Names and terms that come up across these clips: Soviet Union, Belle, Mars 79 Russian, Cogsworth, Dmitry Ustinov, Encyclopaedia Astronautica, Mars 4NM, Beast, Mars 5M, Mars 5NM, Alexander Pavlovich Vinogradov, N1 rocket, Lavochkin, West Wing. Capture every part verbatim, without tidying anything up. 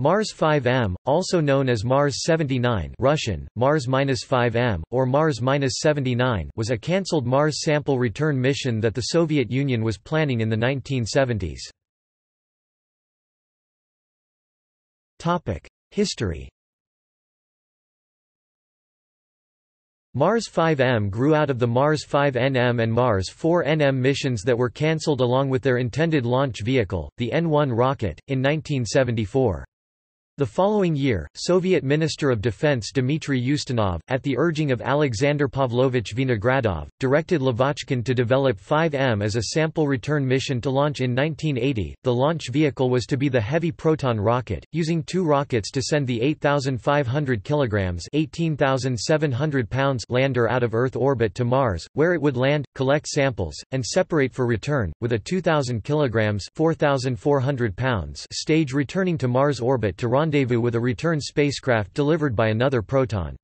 Mars five M, also known as Mars seventy-nine Russian, Mars five M, or Mars seventy-nine, was a cancelled Mars sample return mission that the Soviet Union was planning in the nineteen seventies. Topic: History. Mars five M grew out of the Mars five N M and Mars four N M missions that were cancelled along with their intended launch vehicle, the N one rocket, in nineteen seventy-four. The following year, Soviet Minister of Defense Dmitry Ustinov, at the urging of Alexander Pavlovich Vinogradov, directed Lavochkin to develop five M as a sample return mission to launch in nineteen eighty. The launch vehicle was to be the heavy proton rocket, using two rockets to send the eight thousand five hundred kilograms (eighteen thousand seven hundred pounds) lander out of Earth orbit to Mars, where it would land, collect samples, and separate for return, with a two thousand kilograms (four thousand four hundred pounds) stage returning to Mars orbit to run rendezvous with a return spacecraft delivered by another proton.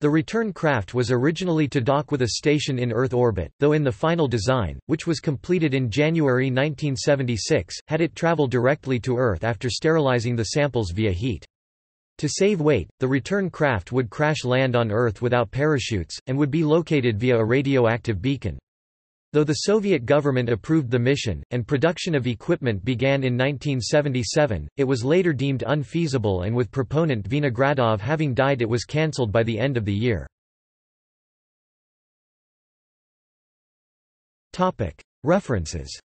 The return craft was originally to dock with a station in Earth orbit, though in the final design, which was completed in January nineteen seventy-six, had it travel directly to Earth after sterilizing the samples via heat. To save weight, the return craft would crash land on Earth without parachutes, and would be located via a radioactive beacon. Though the Soviet government approved the mission, and production of equipment began in nineteen seventy-seven, it was later deemed unfeasible, and with proponent Vinogradov having died, it was cancelled by the end of the year. References.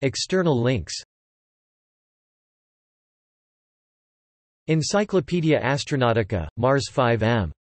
External links. Encyclopaedia Astronautica, Mars five M.